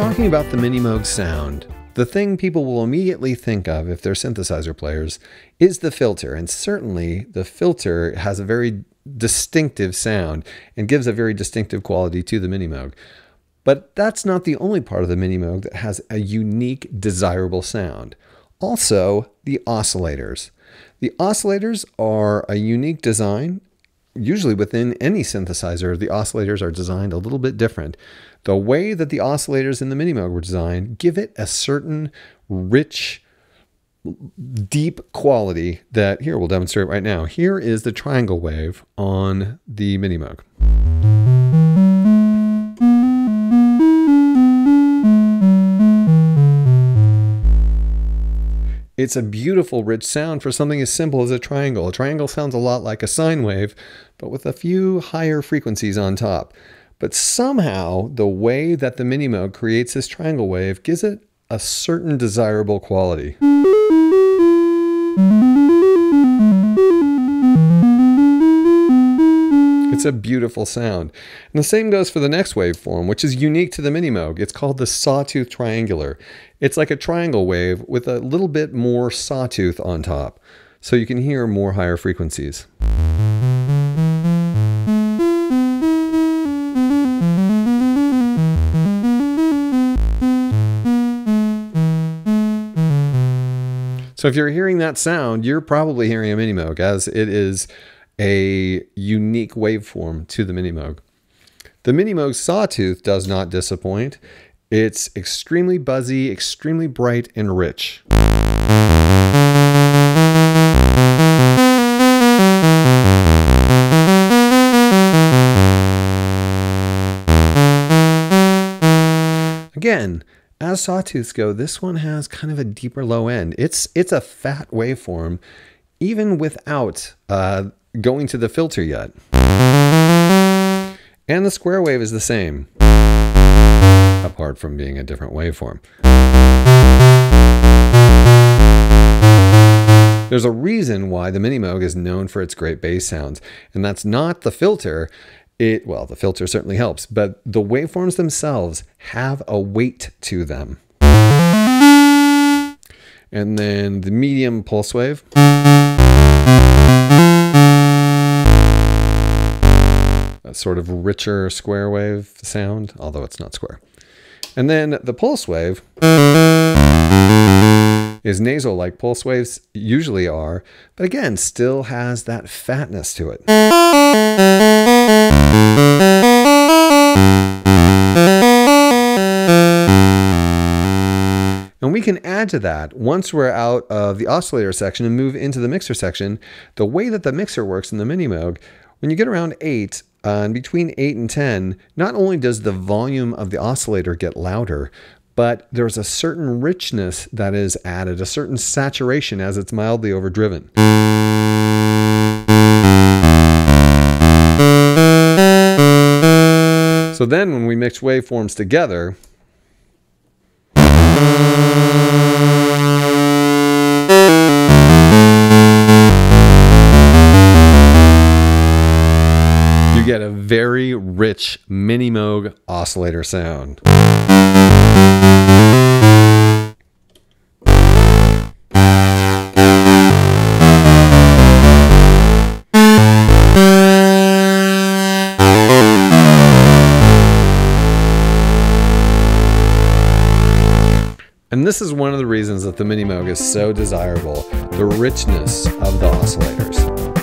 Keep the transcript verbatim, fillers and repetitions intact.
talking about the Minimoog sound, the thing people will immediately think of if they're synthesizer players is the filter. And certainly the filter has a very distinctive sound and gives a very distinctive quality to the Minimoog. But that's not the only part of the Minimoog that has a unique, desirable sound. Also, the oscillators. The oscillators are a unique design. Usually within any synthesizer, the oscillators are designed a little bit different. The way that the oscillators in the Minimoog were designed give it a certain rich, deep quality that, here, we'll demonstrate right now. Here is the triangle wave on the Minimoog. It's a beautiful, rich sound for something as simple as a triangle. A triangle sounds a lot like a sine wave, but with a few higher frequencies on top. But somehow, the way that the Minimoog creates this triangle wave gives it a certain desirable quality. It's a beautiful sound. And the same goes for the next waveform, which is unique to the Minimoog. It's called the sawtooth triangular. It's like a triangle wave with a little bit more sawtooth on top, so you can hear more higher frequencies. So if you're hearing that sound, you're probably hearing a Minimoog, as it is a unique waveform to the Minimoog. The Minimoog sawtooth does not disappoint. It's extremely buzzy, extremely bright, and rich. Again, as sawtooths go, this one has kind of a deeper low end. It's, it's a fat waveform, even without uh, going to the filter yet. And the square wave is the same, apart from being a different waveform. There's a reason why the Minimoog is known for its great bass sounds, and that's not the filter. It, well, the filter certainly helps, but the waveforms themselves have a weight to them. And then the medium pulse wave. Sort of richer square wave sound, although it's not square. And then the pulse wave is nasal like pulse waves usually are, but again, still has that fatness to it. And we can add to that, once we're out of the oscillator section and move into the mixer section, the way that the mixer works in the Minimoog, when you get around eight, Uh, and between eight and ten, not only does the volume of the oscillator get louder, but there's a certain richness that is added, a certain saturation as it's mildly overdriven. So then when we mix waveforms together, you get a very rich Minimoog oscillator sound. And this is one of the reasons that the Minimoog is so desirable, the richness of the oscillators.